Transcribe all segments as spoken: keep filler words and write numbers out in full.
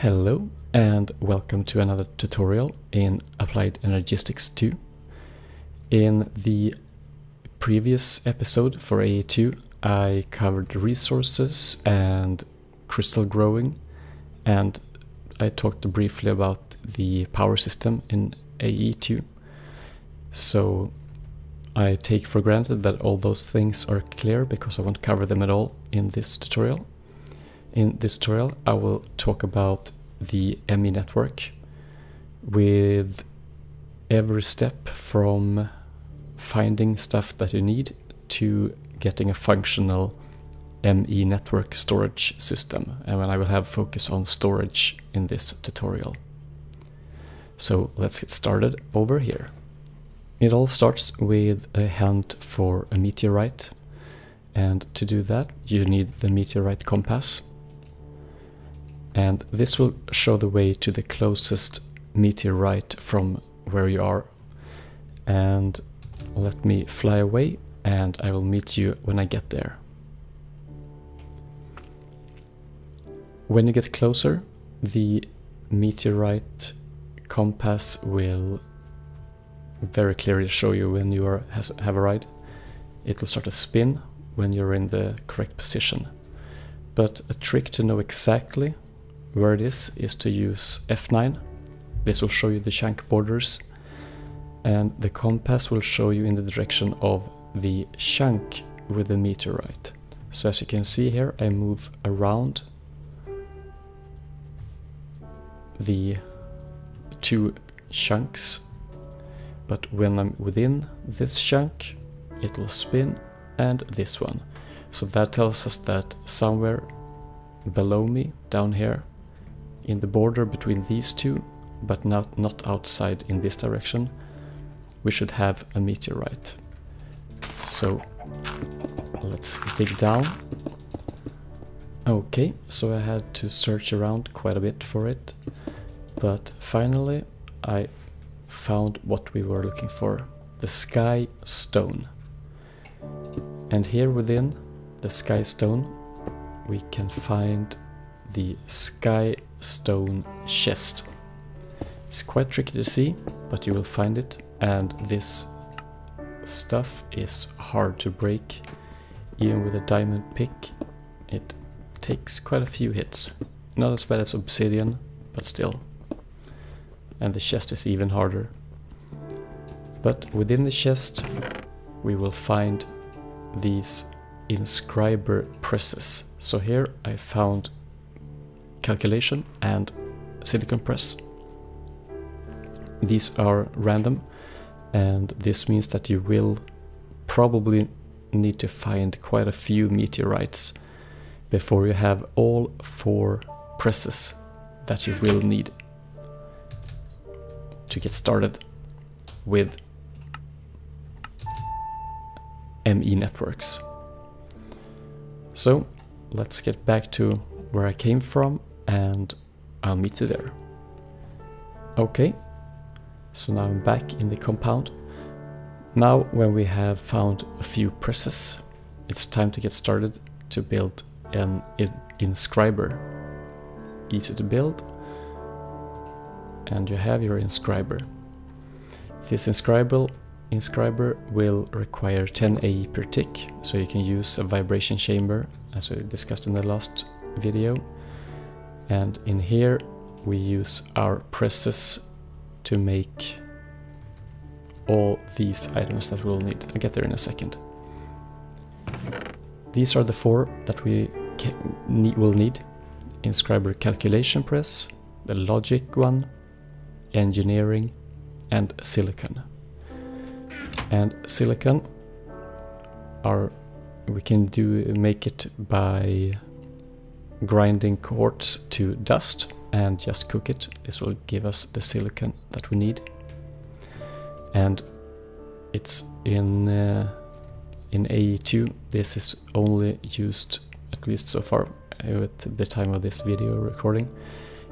Hello and welcome to another tutorial in Applied Energistics two. In the previous episode for A E two, I covered resources and crystal growing, and I talked briefly about the power system in A E two. So I take for granted that all those things are clear because I won't cover them at all in this tutorial. In this tutorial, I will talk about the M E network with every step from finding stuff that you need to getting a functional M E network storage system. And I will have focus on storage in this tutorial. So let's get started over here. It all starts with a hunt for a meteorite. And to do that, you need the meteorite compass. And this will show the way to the closest meteorite from where you are. And let me fly away, and I will meet you when I get there. When you get closer, the meteorite compass will very clearly show you when you are, has, have arrived. It will start to spin when you're in the correct position. But a trick to know exactly where it is is to use F nine. This will show you the chunk borders, and the compass will show you in the direction of the chunk with the meteorite. So as you can see here, I move around the two chunks, but when I'm within this chunk, it will spin, and this one. So that tells us that somewhere below me, down here, in the border between these two, but not, not outside in this direction, we should have a meteorite. So let's dig down. Okay, so I had to search around quite a bit for it, but finally I found what we were looking for, the sky stone. And here within the sky stone, we can find the sky stone chest. It's quite tricky to see, but you will find it. And this stuff is hard to break. Even with a diamond pick, it takes quite a few hits. Not as bad as obsidian, but still. And the chest is even harder. But within the chest, we will find these inscriber presses. So here I found calculation and silicon press. These are random, and this means that you will probably need to find quite a few meteorites before you have all four presses that you will need to get started with M E networks. So let's get back to where I came from, and I'll meet you there. Okay, so now I'm back in the compound. Now when we have found a few presses, it's time to get started to build an inscriber. Easy to build, and you have your inscriber. This inscriber Inscriber will require ten A E per tick, so you can use a vibration chamber, as I discussed in the last video. And in here we use our presses to make all these items that we'll need. I'll get there in a second. These are the four that we will need: inscriber calculation press, the logic one, engineering, and silicon. And silicon, are we can do make it by grinding quartz to dust and just cook it. This will give us the silicon that we need. And it's in uh, in A E two. This is only used, at least so far at the time of this video recording,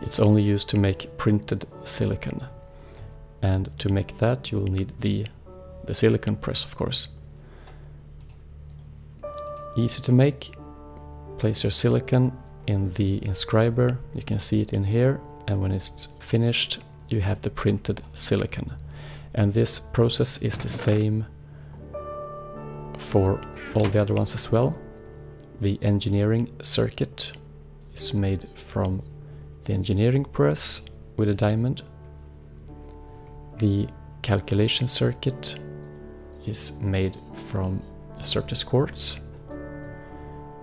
it's only used to make printed silicon. And to make that, you will need the The silicon press, of course. Easy to make. Place your silicon in the inscriber, you can see it in here, and when it's finished you have the printed silicon. And this process is the same for all the other ones as well. The engineering circuit is made from the engineering press with a diamond. The calculation circuit is made from Circuits quartz,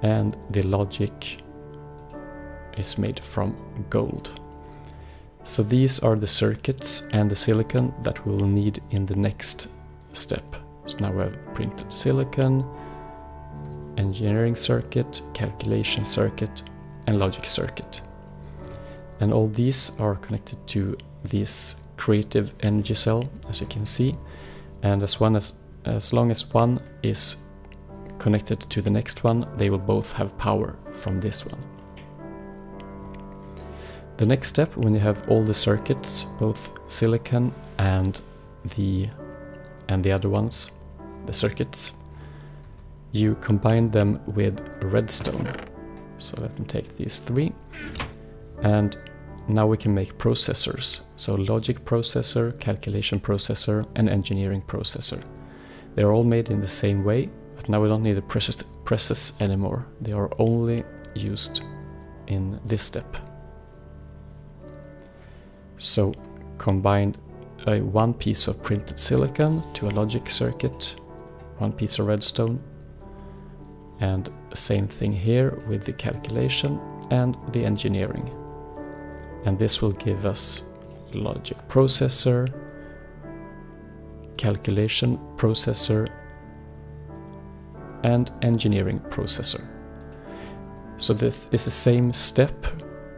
and the logic is made from gold. So these are the circuits and the silicon that we will need in the next step. So now we have printed silicon, engineering circuit, calculation circuit, and logic circuit. And all these are connected to this Creative Energy Cell, as you can see. And as one as as long as one is connected to the next one, they will both have power from this one. The next step, when you have all the circuits, both silicon and the and the other ones, the circuits, you combine them with redstone. So let me take these three, and now we can make processors. So logic processor, calculation processor, and engineering processor. They are all made in the same way, but now we don't need the presses, presses anymore. They are only used in this step. So combine uh, one piece of printed silicon to a logic circuit, one piece of redstone, and same thing here with the calculation and the engineering. And this will give us logic processor, calculation processor, and engineering processor. So this is the same step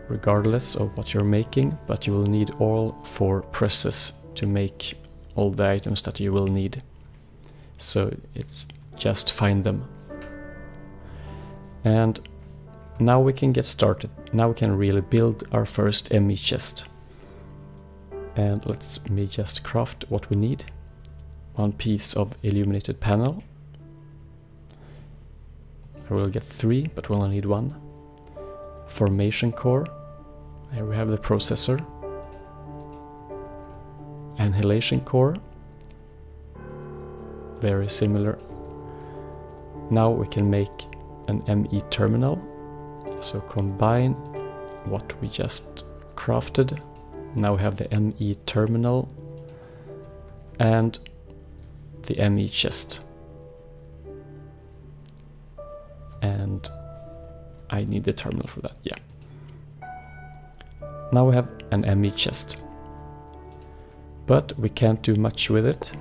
regardless of what you're making, but you will need all four presses to make all the items that you will need. So it's just find them. And now we can get started. Now we can really build our first M E chest. And let's me just craft what we need. One piece of illuminated panel. I will get three, but we'll only need one. Formation core. Here we have the processor. Annihilation core. Very similar. Now we can make an M E terminal. So combine what we just crafted. Now we have the M E terminal and the M E chest. And I need the terminal for that, yeah. Now we have an M E chest. But we can't do much with it.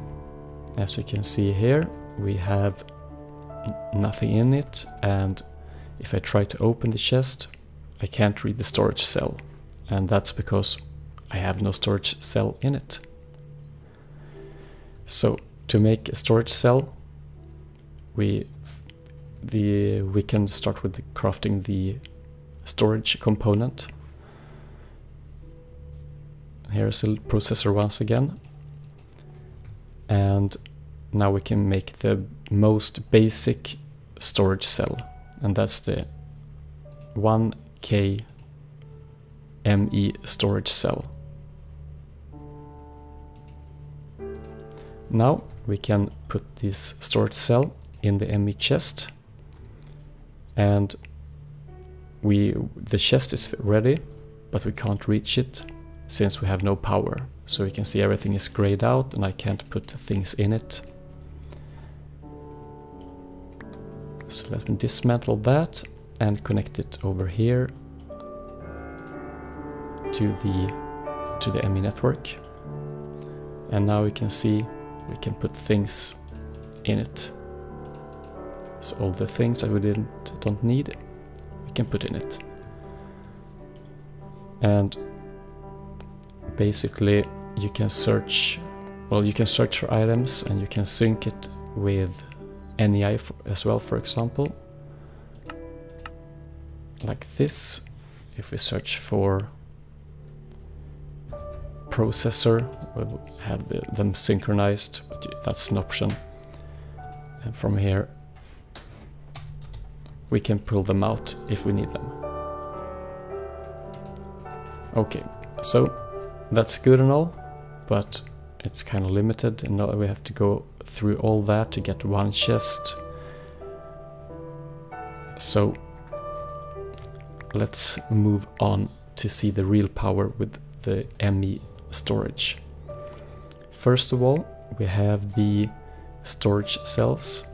As you can see here, we have nothing in it, and if I try to open the chest, I can't read the storage cell. And that's because I have no storage cell in it. So to make a storage cell, we the we can start with the crafting the storage component. Here's the processor once again, and now we can make the most basic storage cell, and that's the one K M E storage cell. Now we can put this storage cell in the M E chest, and we the chest is ready, but we can't reach it since we have no power. So you can see everything is grayed out and I can't put the things in it. So let me dismantle that and connect it over here to the to the M E network. And now you can see we can put things in it. So all the things that we didn't don't need, we can put in it. And basically you can search, well, you can search for items, and you can sync it with N E I for, as well, for example. Like this, if we search for processor, we'll have the, them synchronized, but that's an option. And from here, we can pull them out if we need them. Okay, so that's good and all, but it's kind of limited, and now we have to go through all that to get one chest. So let's move on to see the real power with the M E storage. First of all, we have the storage cells.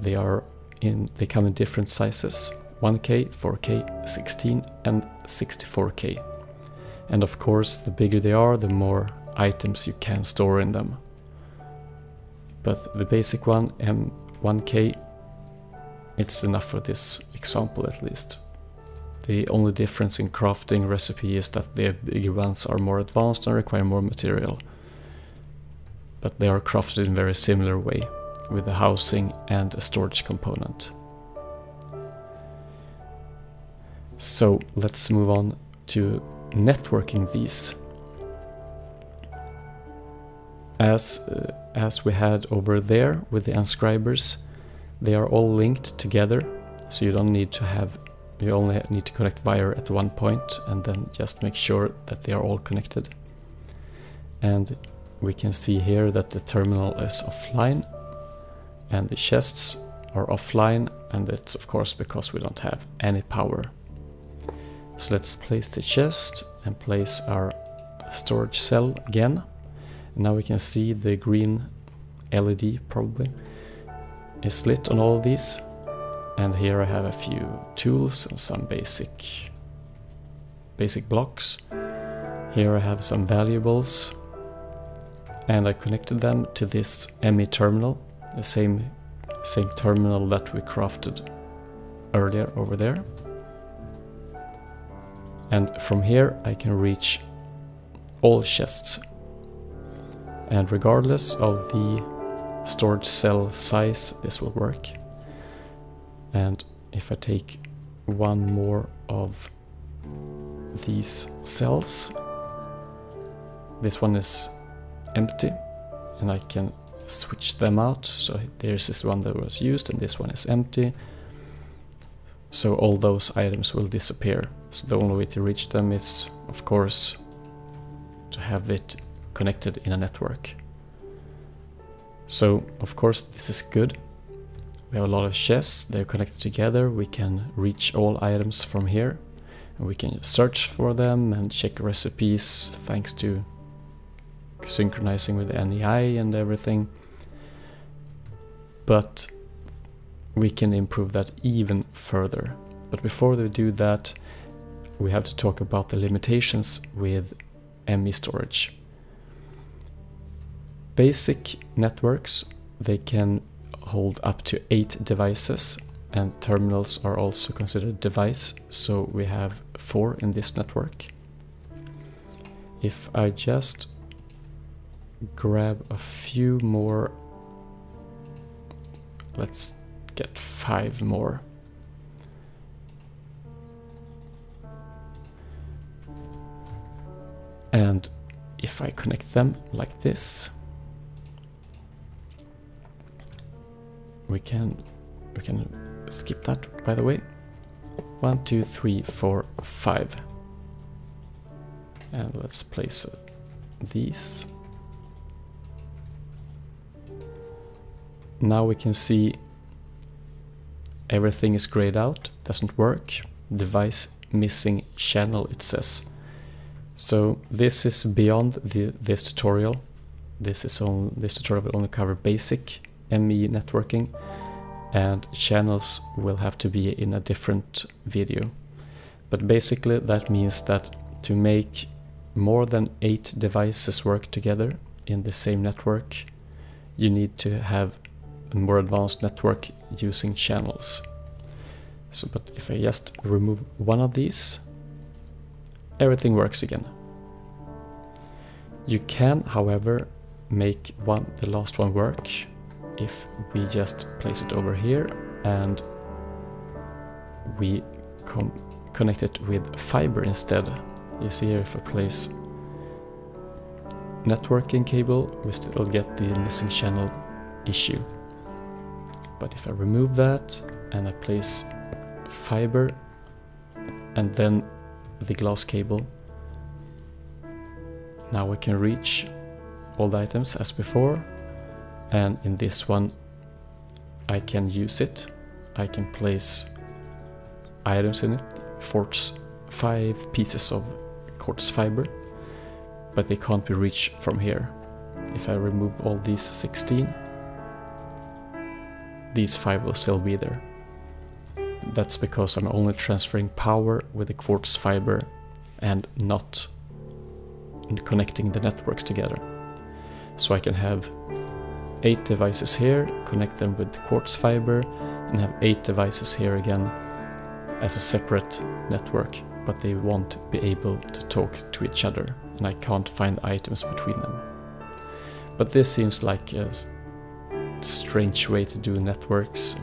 They are in they come in different sizes: one K, four K, sixteen, and sixty-four K. And of course, the bigger they are, the more items you can store in them. But the basic one, M one K, it's enough for this example at least. The only difference in crafting recipe is that the bigger ones are more advanced and require more material. But they are crafted in a very similar way, with a housing and a storage component. So let's move on to networking these. As, uh, as we had over there with the inscribers, they are all linked together, so you don't need to have you only need to connect wire at one point, and then just make sure that they are all connected. And we can see here that the terminal is offline and the chests are offline, and that's of course because we don't have any power. So let's place the chest and place our storage cell again. Now we can see the green L E D probably is lit on all these. And here I have a few tools and some basic basic blocks. Here I have some valuables, and I connected them to this M E terminal, the same same terminal that we crafted earlier over there. And from here I can reach all chests. And regardless of the storage cell size, this will work. And if I take one more of these cells, this one is empty, and I can switch them out. So there's this one that was used, and this one is empty. So all those items will disappear. So the only way to reach them is, of course, to have it connected in a network. So of course this is good. We have a lot of chests, they're connected together, we can reach all items from here, and we can search for them and check recipes thanks to synchronizing with the N E I and everything. But we can improve that even further. But before we do that, we have to talk about the limitations with M E storage. Basic networks, they can hold up to eight devices, and terminals are also considered device, so we have four in this network. If I just grab a few more, let's get five more. And if I connect them like this, We can we can skip that, by the way. One, two, three, four, five. And let's place these. Now we can see everything is grayed out, doesn't work. Device missing channel, it says. So this is beyond the, this tutorial. This is on this tutorial will only cover basic M E networking, and channels will have to be in a different video. But basically that means that to make more than eight devices work together in the same network, you need to have a more advanced network using channels. So, but if I just remove one of these, everything works again. You can, however, make one, the last one work if we just place it over here and we com connect it with fiber instead. You see here, if I place networking cable, we still get the missing channel issue. But if I remove that and I place fiber and then the glass cable, Now we can reach all the items as before, and in this one I can use it. I can place items in it, forts five pieces of quartz fiber, but they can't be reached from here. If I remove all these sixteen, these five will still be there. That's because I'm only transferring power with the quartz fiber and not in connecting the networks together. So I can have eight devices here, connect them with the quartz fiber, and have eight devices here again as a separate network, but they won't be able to talk to each other, and I can't find items between them. But this seems like a strange way to do networks,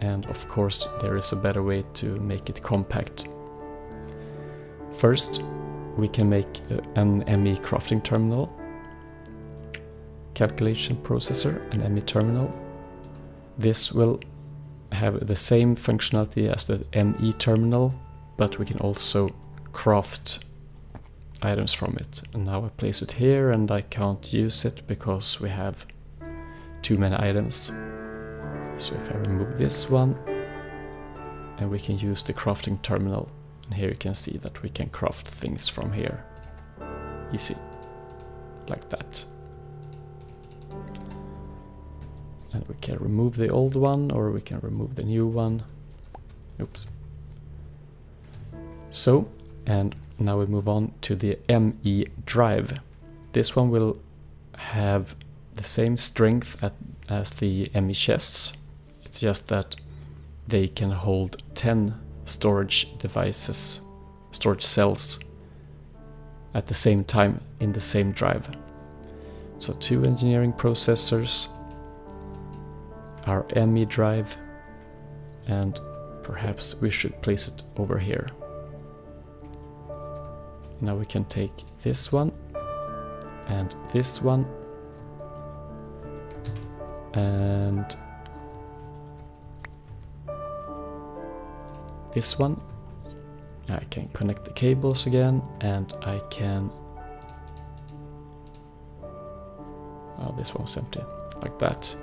and of course there is a better way to make it compact. First, we can make an M E crafting terminal, calculation processor, and M E terminal. This will have the same functionality as the M E terminal, but we can also craft items from it. And now I place it here, and I can't use it because we have too many items. So if I remove this one, and we can use the crafting terminal, and here you can see that we can craft things from here. Easy, like that. And we can remove the old one, or we can remove the new one. Oops. So, and now we move on to the M E drive. This one will have the same strength at as the M E chests. It's just that they can hold ten storage devices, storage cells, at the same time in the same drive. So two engineering processors, our M E drive, and perhaps we should place it over here. Now we can take this one and this one, and this one. I can connect the cables again, and I can... Oh, this one's empty, like that.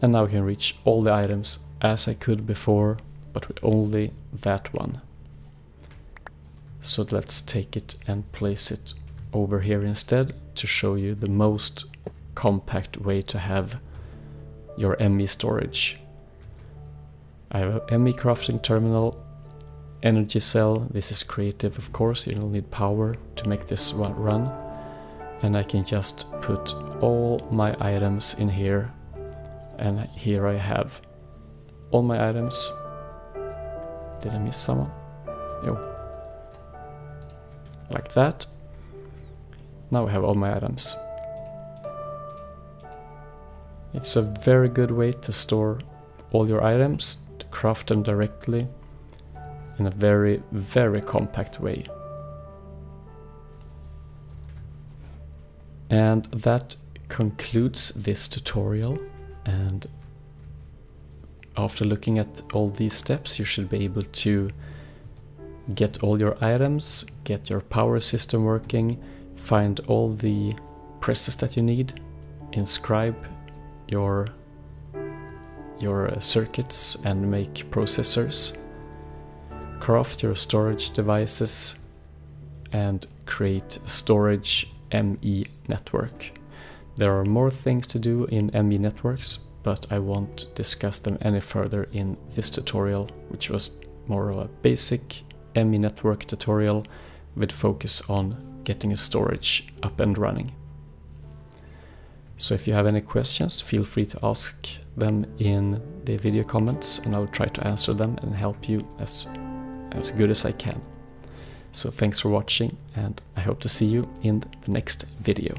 And now I can reach all the items as I could before, but with only that one. So let's take it and place it over here instead, to show you the most compact way to have your M E storage. I have a M E crafting terminal, energy cell. This is creative, of course, you'll need power to make this one run. And I can just put all my items in here, and here I have all my items. Did I miss someone? No. Like that. Now I have all my items. It's a very good way to store all your items, to craft them directly in a very, very compact way. And that concludes this tutorial. And after looking at all these steps, you should be able to get all your items, get your power system working, find all the presses that you need, inscribe your, your circuits and make processors, craft your storage devices, and create a storage M E network. There are more things to do in M E networks, but I won't discuss them any further in this tutorial, which was more of a basic M E network tutorial with focus on getting a storage up and running. So if you have any questions, feel free to ask them in the video comments, and I'll try to answer them and help you as, as good as I can. So thanks for watching, and I hope to see you in the next video.